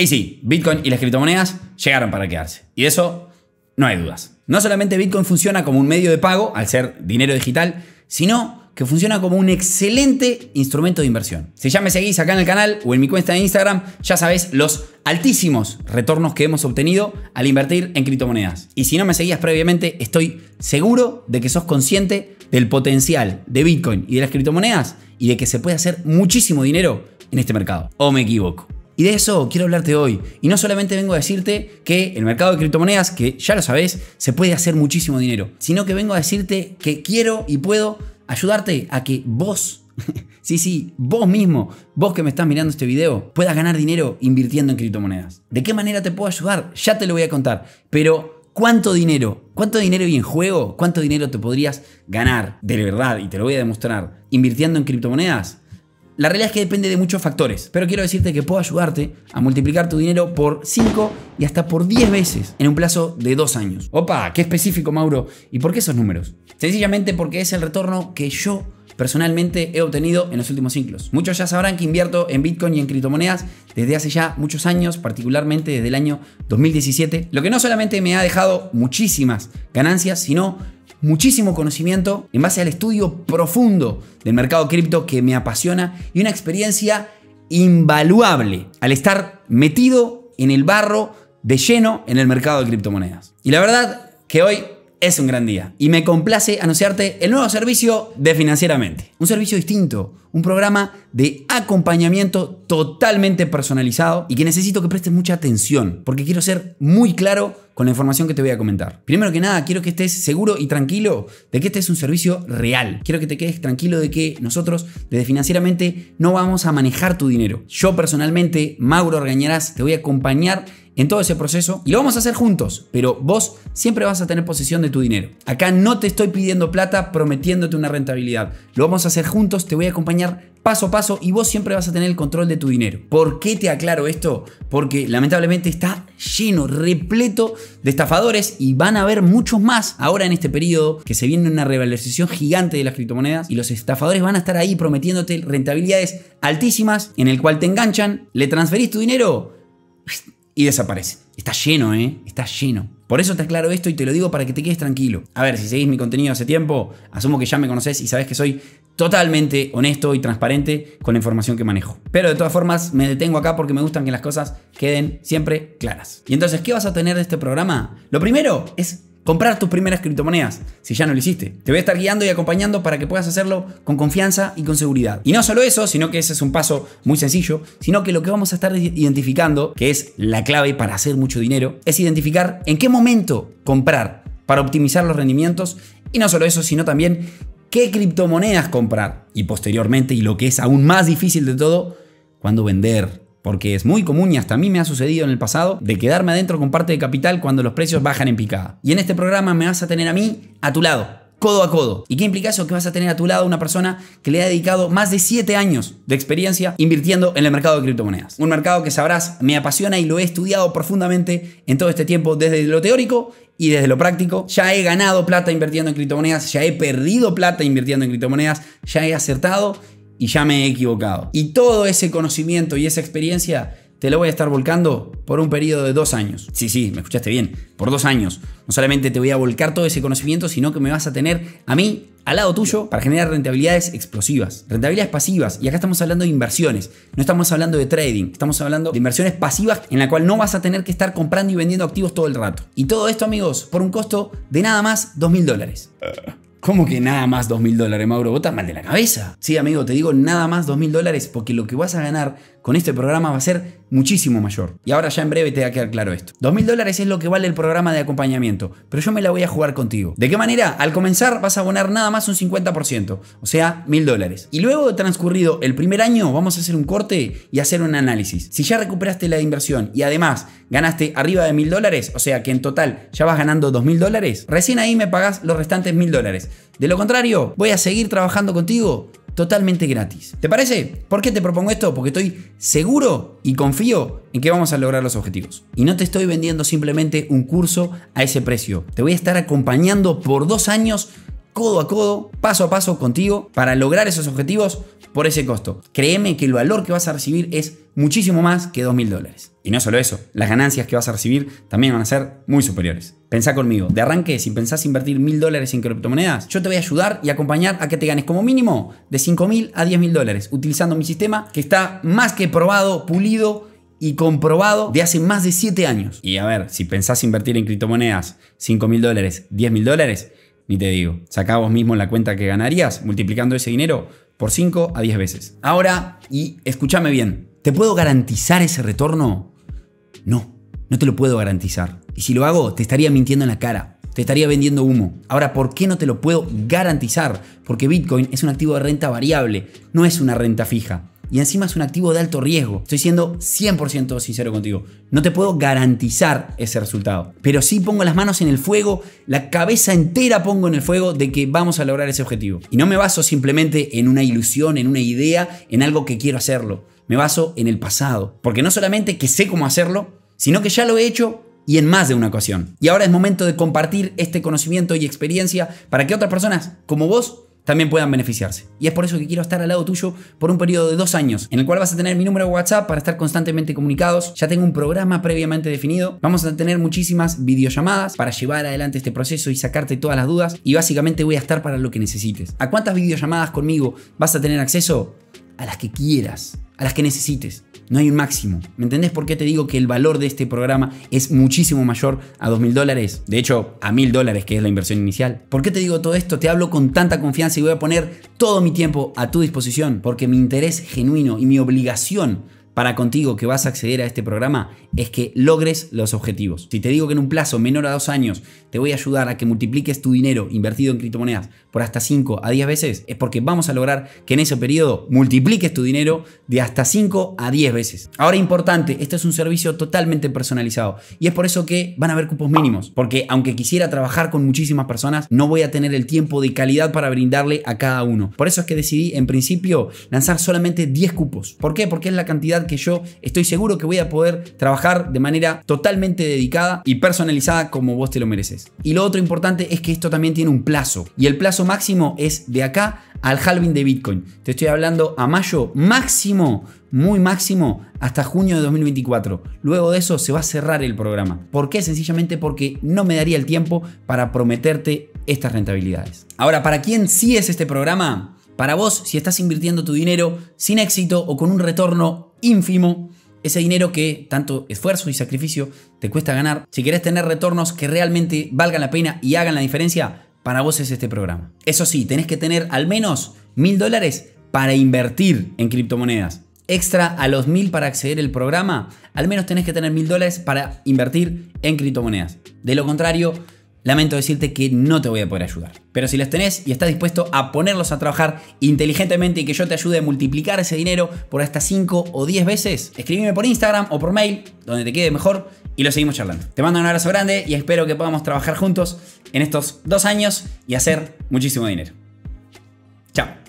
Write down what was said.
Y sí, Bitcoin y las criptomonedas llegaron para quedarse. Y de eso no hay dudas. No solamente Bitcoin funciona como un medio de pago, al ser dinero digital, sino que funciona como un excelente instrumento de inversión. Si ya me seguís acá en el canal o en mi cuenta de Instagram, ya sabés los altísimos retornos que hemos obtenido al invertir en criptomonedas. Y si no me seguías previamente, estoy seguro de que sos consciente del potencial de Bitcoin y de las criptomonedas y de que se puede hacer muchísimo dinero en este mercado. ¿O me equivoco? Y de eso quiero hablarte hoy. Y no solamente vengo a decirte que el mercado de criptomonedas, que ya lo sabés, se puede hacer muchísimo dinero, sino que vengo a decirte que quiero y puedo ayudarte a que vos, sí, vos mismo, vos que me estás mirando este video, puedas ganar dinero invirtiendo en criptomonedas. ¿De qué manera te puedo ayudar? Ya te lo voy a contar. Pero ¿cuánto dinero? ¿Cuánto dinero hay en juego? ¿Cuánto dinero te podrías ganar de verdad? Y te lo voy a demostrar invirtiendo en criptomonedas. La realidad es que depende de muchos factores, pero quiero decirte que puedo ayudarte a multiplicar tu dinero por 5 y hasta por 10 veces en un plazo de 2 años. ¡Opa! ¡Qué específico, Mauro! ¿Y por qué esos números? Sencillamente porque es el retorno que yo personalmente he obtenido en los últimos ciclos. Muchos ya sabrán que invierto en Bitcoin y en criptomonedas desde hace ya muchos años, particularmente desde el año 2017, lo que no solamente me ha dejado muchísimas ganancias, sino muchísimo conocimiento en base al estudio profundo del mercado cripto que me apasiona y una experiencia invaluable al estar metido en el barro de lleno en el mercado de criptomonedas. Y la verdad que hoy es un gran día y me complace anunciarte el nuevo servicio de Financiera-Mente. Un servicio distinto, un programa de acompañamiento totalmente personalizado y que necesito que prestes mucha atención porque quiero ser muy claro con la información que te voy a comentar. Primero que nada, quiero que estés seguro y tranquilo de que este es un servicio real. Quiero que te quedes tranquilo de que nosotros desde Financieramente no vamos a manejar tu dinero. Yo personalmente, Mauro Argañarás, te voy a acompañar en todo ese proceso y lo vamos a hacer juntos, pero vos siempre vas a tener posesión de tu dinero. Acá no te estoy pidiendo plata prometiéndote una rentabilidad. Lo vamos a hacer juntos, te voy a acompañar paso a paso y vos siempre vas a tener el control de tu dinero. ¿Por qué te aclaro esto? Porque lamentablemente está lleno, repleto de estafadores y van a haber muchos más ahora en este periodo que se viene una revalorización gigante de las criptomonedas y los estafadores van a estar ahí prometiéndote rentabilidades altísimas en el cual te enganchan, le transferís tu dinero y desaparece. Está lleno, está lleno. Por eso te aclaro esto y te lo digo para que te quedes tranquilo. A ver, si seguís mi contenido hace tiempo, asumo que ya me conocés y sabés que soy totalmente honesto y transparente con la información que manejo. Pero de todas formas me detengo acá porque me gustan que las cosas queden siempre claras. Y entonces, ¿qué vas a tener de este programa? Lo primero es comprar tus primeras criptomonedas, si ya no lo hiciste. Te voy a estar guiando y acompañando para que puedas hacerlo con confianza y con seguridad. Y no solo eso, sino que ese es un paso muy sencillo, sino que lo que vamos a estar identificando, que es la clave para hacer mucho dinero, es identificar en qué momento comprar para optimizar los rendimientos. Y no solo eso, sino también qué criptomonedas comprar. Y posteriormente, y lo que es aún más difícil de todo, cuándo vender. Porque es muy común y hasta a mí me ha sucedido en el pasado de quedarme adentro con parte de capital cuando los precios bajan en picada. Y en este programa me vas a tener a mí a tu lado, codo a codo. ¿Y qué implica eso? Que vas a tener a tu lado una persona que le ha dedicado más de 7 años de experiencia invirtiendo en el mercado de criptomonedas. Un mercado que sabrás me apasiona y lo he estudiado profundamente en todo este tiempo, desde lo teórico y desde lo práctico. Ya he ganado plata invirtiendo en criptomonedas, ya he perdido plata invirtiendo en criptomonedas, ya he acertado y ya me he equivocado. Y todo ese conocimiento y esa experiencia te lo voy a estar volcando por un periodo de 2 años. Sí, me escuchaste bien, por 2 años. No solamente te voy a volcar todo ese conocimiento, sino que me vas a tener a mí al lado tuyo para generar rentabilidades explosivas, rentabilidades pasivas. Y acá estamos hablando de inversiones, no estamos hablando de trading, estamos hablando de inversiones pasivas en la cual no vas a tener que estar comprando y vendiendo activos todo el rato. Y todo esto, amigos, por un costo de nada más $2.000. ¿Cómo que nada más $2.000, Mauro? ¿Vos estás mal de la cabeza? Sí, amigo, te digo nada más $2.000 porque lo que vas a ganar con este programa va a ser muchísimo mayor. Y ahora ya en breve te va a quedar claro esto. $2.000 es lo que vale el programa de acompañamiento, pero yo me la voy a jugar contigo. ¿De qué manera? Al comenzar vas a abonar nada más un 50%, o sea, $1.000. Y luego de transcurrido el primer año vamos a hacer un corte y hacer un análisis. Si ya recuperaste la inversión y además ganaste arriba de $1.000, o sea que en total ya vas ganando $2.000, recién ahí me pagás los restantes $1.000. De lo contrario, voy a seguir trabajando contigo totalmente gratis. ¿Te parece? ¿Por qué te propongo esto? Porque estoy seguro y confío en que vamos a lograr los objetivos. Y no te estoy vendiendo simplemente un curso a ese precio. Te voy a estar acompañando por 2 años codo a codo, paso a paso contigo para lograr esos objetivos por ese costo. Créeme que el valor que vas a recibir es muchísimo más que $2.000. Y no solo eso, las ganancias que vas a recibir también van a ser muy superiores. Pensá conmigo, de arranque, si pensás invertir $1.000 en criptomonedas, yo te voy a ayudar y acompañar a que te ganes como mínimo de $5.000 a $10.000 utilizando mi sistema que está más que probado, pulido y comprobado de hace más de 7 años. Y a ver, si pensás invertir en criptomonedas $5.000, $10.000, ni te digo. Sacá vos mismo la cuenta que ganarías multiplicando ese dinero por 5 a 10 veces. Ahora, y escúchame bien, ¿te puedo garantizar ese retorno? No, no te lo puedo garantizar. Y si lo hago, te estaría mintiendo en la cara. Te estaría vendiendo humo. Ahora, ¿por qué no te lo puedo garantizar? Porque Bitcoin es un activo de renta variable, no es una renta fija. Y encima es un activo de alto riesgo. Estoy siendo 100% sincero contigo. No te puedo garantizar ese resultado. Pero sí pongo las manos en el fuego, la cabeza entera pongo en el fuego de que vamos a lograr ese objetivo. Y no me baso simplemente en una ilusión, en una idea, en algo que quiero hacerlo. Me baso en el pasado. Porque no solamente que sé cómo hacerlo, sino que ya lo he hecho y en más de una ocasión. Y ahora es momento de compartir este conocimiento y experiencia para que otras personas como vos también puedan beneficiarse. Y es por eso que quiero estar al lado tuyo por un periodo de 2 años, en el cual vas a tener mi número de WhatsApp para estar constantemente comunicados. Ya tengo un programa previamente definido. Vamos a tener muchísimas videollamadas para llevar adelante este proceso y sacarte todas las dudas. Y básicamente voy a estar para lo que necesites. ¿A cuántas videollamadas conmigo vas a tener acceso? A las que quieras, a las que necesites. No hay un máximo. ¿Me entendés por qué te digo que el valor de este programa es muchísimo mayor a $2.000? De hecho, a $1.000, que es la inversión inicial. ¿Por qué te digo todo esto? Te hablo con tanta confianza y voy a poner todo mi tiempo a tu disposición, porque mi interés genuino y mi obligación para contigo que vas a acceder a este programa es que logres los objetivos. Si te digo que en un plazo menor a 2 años te voy a ayudar a que multipliques tu dinero invertido en criptomonedas por hasta 5 a 10 veces, es porque vamos a lograr que en ese periodo multipliques tu dinero de hasta 5 a 10 veces. Ahora, importante, este es un servicio totalmente personalizado y es por eso que van a haber cupos mínimos, porque aunque quisiera trabajar con muchísimas personas, no voy a tener el tiempo de calidad para brindarle a cada uno. Por eso es que decidí en principio lanzar solamente 10 cupos. ¿Por qué? Porque es la cantidad que yo estoy seguro que voy a poder trabajar de manera totalmente dedicada y personalizada como vos te lo mereces. Y lo otro importante es que esto también tiene un plazo, y el plazo máximo es de acá al halving de Bitcoin. Te estoy hablando a mayo máximo, muy máximo, hasta junio de 2024. Luego de eso se va a cerrar el programa. ¿Por qué? Sencillamente porque no me daría el tiempo para prometerte estas rentabilidades. Ahora, ¿para quién sí es este programa? Para vos, si estás invirtiendo tu dinero sin éxito o con un retorno ínfimo, ese dinero que tanto esfuerzo y sacrificio te cuesta ganar. Si querés tener retornos que realmente valgan la pena y hagan la diferencia, para vos es este programa. Eso sí, tenés que tener al menos $1.000 para invertir en criptomonedas. Extra a los $1.000 para acceder al programa, al menos tenés que tener $1.000 para invertir en criptomonedas. De lo contrario, lamento decirte que no te voy a poder ayudar. Pero si los tenés y estás dispuesto a ponerlos a trabajar inteligentemente y que yo te ayude a multiplicar ese dinero por hasta 5 o 10 veces, escribime por Instagram o por mail, donde te quede mejor, y lo seguimos charlando. Te mando un abrazo grande y espero que podamos trabajar juntos en estos 2 años y hacer muchísimo dinero. Chao.